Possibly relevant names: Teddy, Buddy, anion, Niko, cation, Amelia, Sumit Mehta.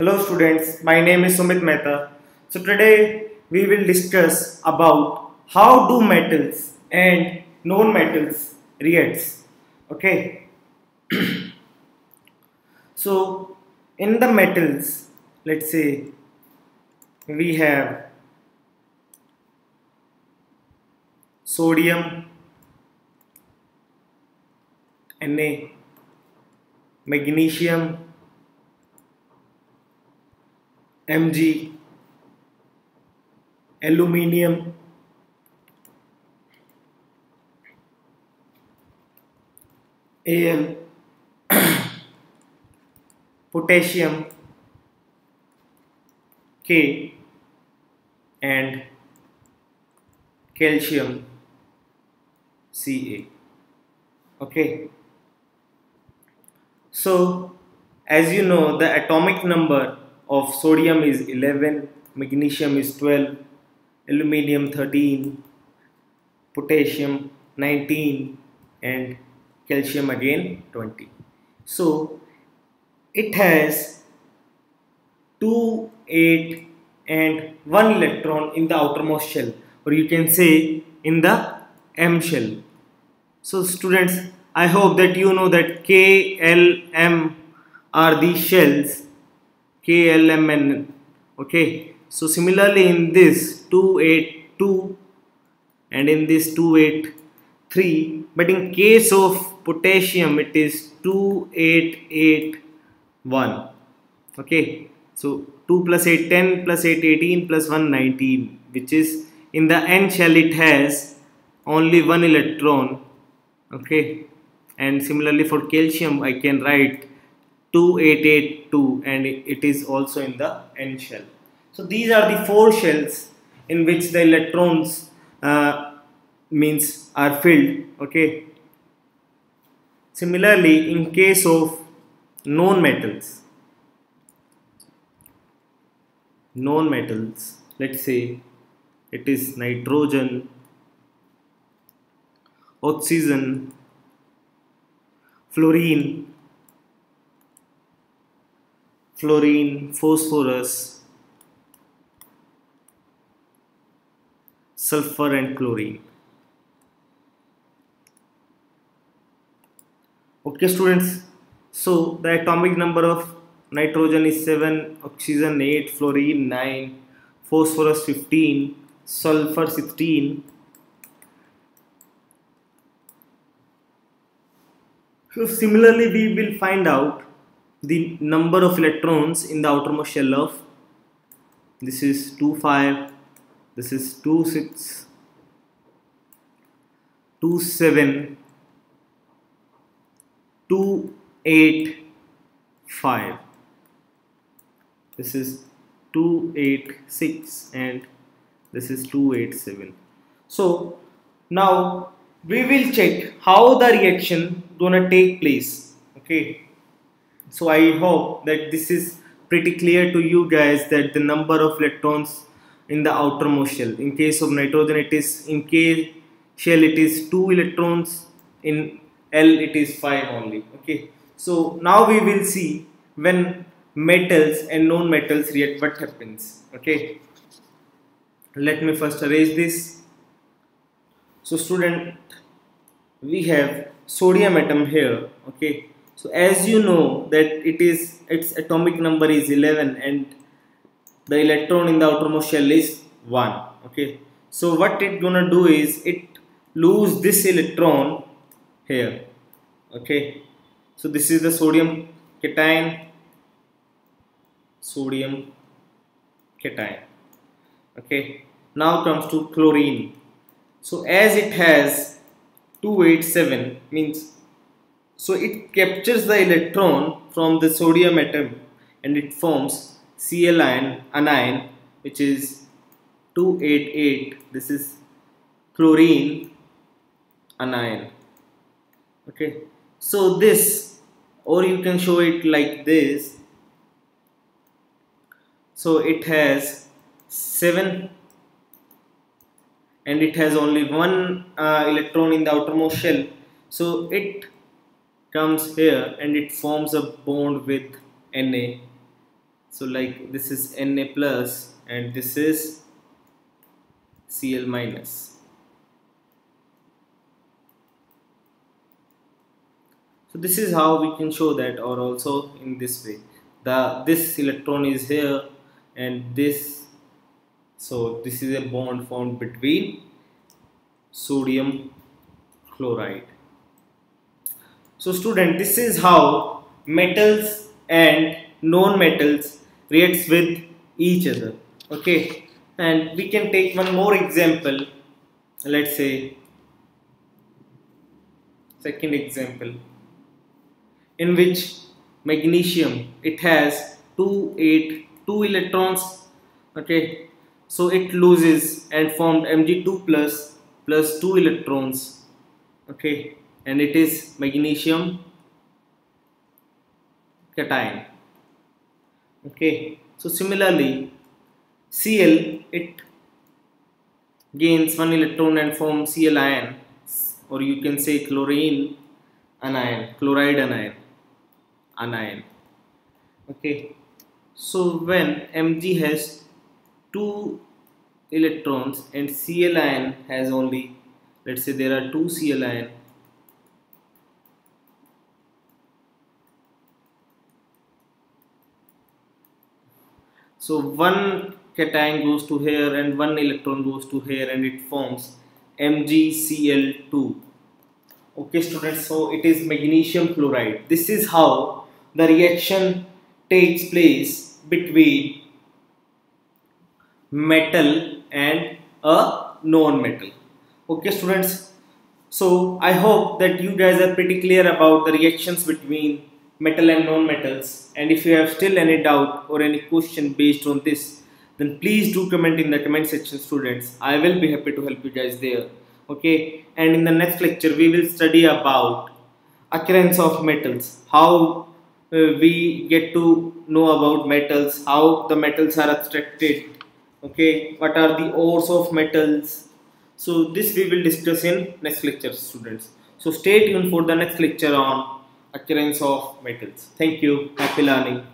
Hello students, my name is Sumit Mehta. So today we will discuss about how do metals and non-metals reacts. Okay. So in the metals, let's say we have sodium, Na, magnesium, Mg, aluminium, Al, potassium, K, and calcium, Ca. Okay. So, as you know, the atomic number of sodium is 11, magnesium is 12, aluminium 13, potassium 19, and calcium again 20. So it has 2, 8 and 1 electron in the outermost shell, or you can say in the M shell. So students, I hope that you know that K, L, M are the shells, K, L, M, N. Okay, so similarly in this 2, 8, 2 and in this 2, 8, 3, but in case of potassium it is 2, 8, 8, 1. Okay, so 2 plus 8 10 plus 8 18 plus 1 19, which is in the N shell it has only 1 electron. Okay, and similarly for calcium I can write 2, 8, 8, 2 and it is also in the N shell. So these are the 4 shells in which the electrons are filled. Okay. Similarly, in case of non-metals, let's say it is nitrogen, oxygen, fluorine, phosphorus, sulfur and chlorine. Okay students, so the atomic number of nitrogen is 7, oxygen 8, fluorine 9, phosphorus 15, sulfur 16, so similarly we will find out the number of electrons in the outermost shell of this is 2, 5, this is 2, 6, 2, 7, 2, 8, 5, this is 2, 8, 6 and this is 2, 8, 7. So now we will check how the reaction gonna take place. Okay. So I hope that this is pretty clear to you guys that the number of electrons in the outermost shell. In case of nitrogen it is, in K shell it is 2 electrons, in L it is 5 only. Okay. So now we will see when metals and non-metals react what happens. Okay. Let me first erase this. So student, we have sodium atom here. Okay. So as you know that it is, its atomic number is 11 and the electron in the outermost shell is 1. Okay. So what it gonna do is it lose this electron here. Okay. So this is the sodium cation. Sodium cation. Okay. Now comes to chlorine. So as it has 2, 8, 7 means, so it captures the electron from the sodium atom and it forms Cl anion, which is 2, 8, 8. This is chlorine anion. Okay. So this, or you can show it like this. So it has 7 and it has only 1 electron in the outermost shell. So it comes here and it forms a bond with Na So like this is Na plus and this is Cl minus. So this is how we can show that, or also in this way, this electron is here and this, so this is a bond formed between sodium chloride. So student, this is how metals and non-metals reacts with each other. Okay, and we can take one more example. Let's say second example, in which magnesium, it has 2 electrons. Okay, so it loses and formed Mg2 plus 2 electrons. Okay, and it is magnesium cation. Okay, so similarly Cl, it gains 1 electron and forms Cl ion, or you can say chloride anion. Okay, so when Mg has 2 electrons and Cl ion has only, let's say there are 2 Cl ion. So one cation goes to here and one electron goes to here, and it forms MgCl2. Okay students, so it is magnesium chloride. This is how the reaction takes place between metal and a non-metal. Okay students, so I hope that you guys are pretty clear about the reactions between metal and non-metals, and if you have still any doubt or any question based on this, then please do comment in the comment section students. I will be happy to help you guys there. Okay, and in the next lecture we will study about occurrence of metals, how we get to know about metals, how the metals are abstracted, okay, what are the ores of metals. So this we will discuss in next lecture students. So stay tuned for the next lecture on occurrence of metals. Thank you. Happy learning.